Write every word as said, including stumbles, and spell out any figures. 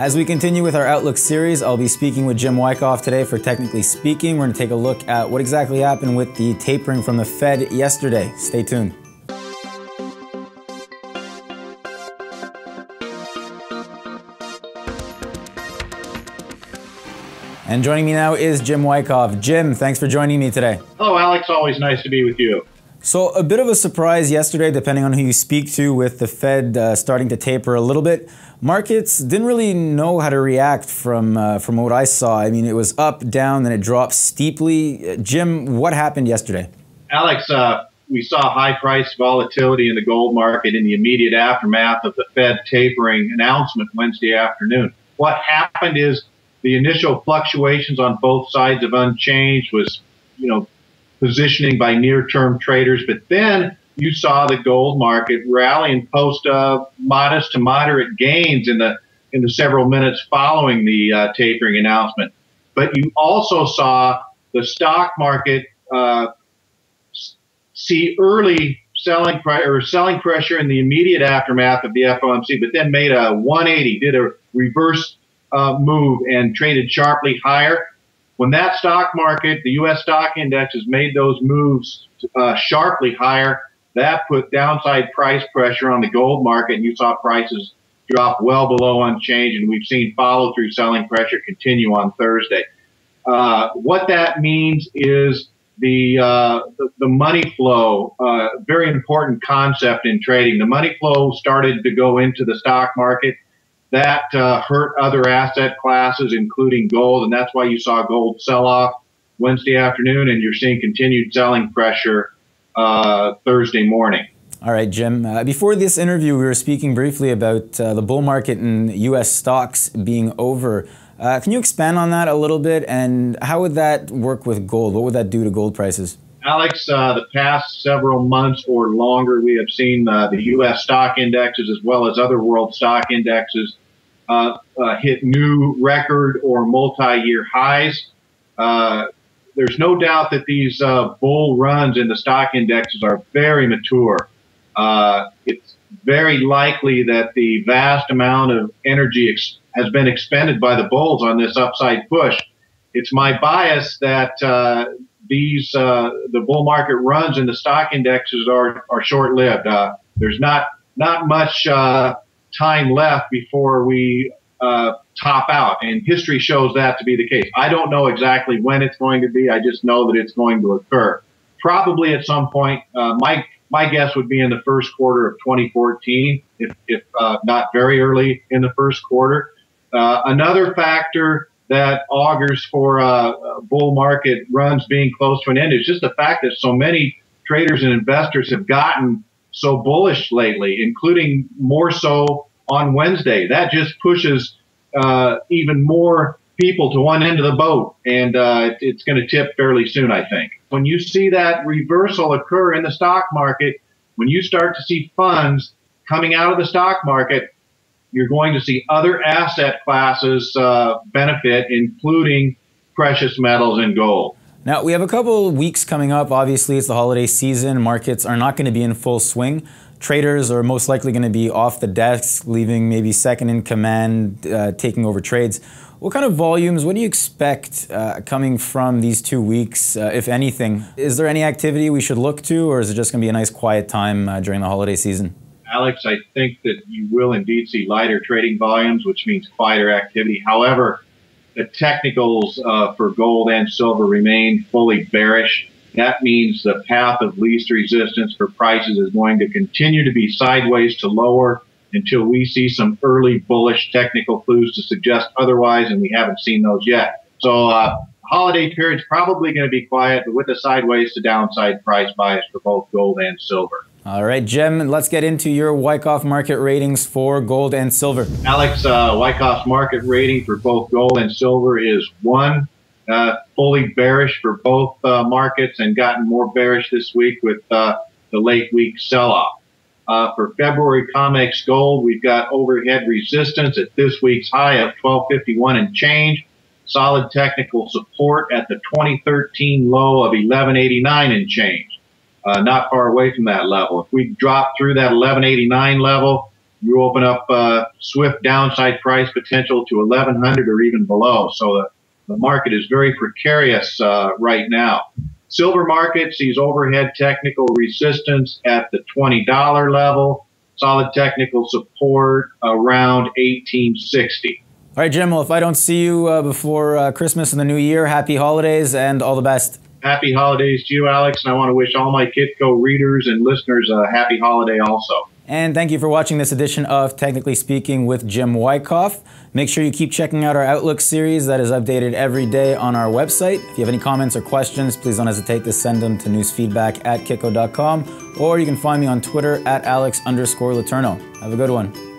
As we continue with our Outlook series, I'll be speaking with Jim Wyckoff today for Technically Speaking. We're going to take a look at what exactly happened with the tapering from the Fed yesterday. Stay tuned. And joining me now is Jim Wyckoff. Jim, thanks for joining me today. Hello, Alex. Always nice to be with you. So a bit of a surprise yesterday, depending on who you speak to, with the Fed uh, starting to taper a little bit. Markets didn't really know how to react from, uh, from what I saw. I mean, it was up, down, then it dropped steeply. Uh, Jim, what happened yesterday? Alex, uh, we saw high price volatility in the gold market in the immediate aftermath of the Fed tapering announcement Wednesday afternoon. What happened is the initial fluctuations on both sides of unchanged was, you know, positioning by near-term traders, but then you saw the gold market rally and post uh, modest to moderate gains in the in the several minutes following the uh, tapering announcement. But you also saw the stock market uh, see early selling or selling pressure in the immediate aftermath of the F O M C, but then made a one eighty, did a reverse uh, move and traded sharply higher. When that stock market, the U S stock index, has made those moves uh, sharply higher, that put downside price pressure on the gold market, and you saw prices drop well below unchanged, and we've seen follow-through selling pressure continue on Thursday. Uh, what that means is the, uh, the, the money flow, uh, very important concept in trading. The money flow started to go into the stock market. That uh, hurt other asset classes, including gold, and that's why you saw gold sell-off Wednesday afternoon, and you're seeing continued selling pressure uh, Thursday morning. All right, Jim. Uh, before this interview, we were speaking briefly about uh, the bull market in U S stocks being over. Uh, can you expand on that a little bit, and how would that work with gold? What would that do to gold prices? Alex, uh, the past several months or longer, we have seen uh, the U S stock indexes as well as other world stock indexes uh, uh, hit new record or multi-year highs. Uh, there's no doubt that these uh, bull runs in the stock indexes are very mature. Uh, it's very likely that the vast amount of energy ex has been expended by the bulls on this upside push. It's my bias that uh, These uh, the bull market runs and the stock indexes are are short-lived. Uh, there's not not much uh, time left before we uh, top out, and history shows that to be the case. I don't know exactly when it's going to be. I just know that it's going to occur, probably at some point. Uh, my my guess would be in the first quarter of twenty fourteen, if if uh, not very early in the first quarter. Uh, another factor that augurs for uh, bull market runs being close to an end is just the fact that so many traders and investors have gotten so bullish lately, including more so on Wednesday. That just pushes uh, even more people to one end of the boat, and uh, it's going to tip fairly soon, I think. When you see that reversal occur in the stock market, when you start to see funds coming out of the stock market, you're going to see other asset classes uh, benefit, including precious metals and gold. Now, we have a couple of weeks coming up. Obviously, it's the holiday season. Markets are not going to be in full swing. Traders are most likely going to be off the desk, leaving maybe second in command, uh, taking over trades. What kind of volumes, what do you expect uh, coming from these two weeks, uh, if anything? Is there any activity we should look to, or is it just going to be a nice quiet time uh, during the holiday season? Alex, I think that you will indeed see lighter trading volumes, which means quieter activity. However, the technicals uh, for gold and silver remain fully bearish. That means the path of least resistance for prices is going to continue to be sideways to lower until we see some early bullish technical clues to suggest otherwise, and we haven't seen those yet. So uh, holiday period's probably going to be quiet, but with a sideways to downside price bias for both gold and silver. All right, Jim, let's get into your Wyckoff market ratings for gold and silver. Alex, uh, Wyckoff's market rating for both gold and silver is one, uh, fully bearish for both uh, markets, and gotten more bearish this week with uh, the late week sell-off. Uh, for February Comex gold, we've got overhead resistance at this week's high of twelve fifty-one and change, solid technical support at the twenty thirteen low of eleven eighty-nine and change. Uh, not far away from that level. If we drop through that eleven eighty-nine level, you open up uh, swift downside price potential to eleven hundred or even below. So the, the market is very precarious uh, right now. Silver market sees overhead technical resistance at the twenty dollar level, solid technical support around eighteen sixty. All right, Jim, well, if I don't see you uh, before uh, Christmas and the new year, happy holidays and all the best. Happy holidays to you, Alex, and I want to wish all my Kitco readers and listeners a happy holiday also. And thank you for watching this edition of Technically Speaking with Jim Wyckoff. Make sure you keep checking out our Outlook series that is updated every day on our website. If you have any comments or questions, please don't hesitate to send them to newsfeedback at kitco dot com, or you can find me on Twitter at Alex underscore Letourneau. Have a good one.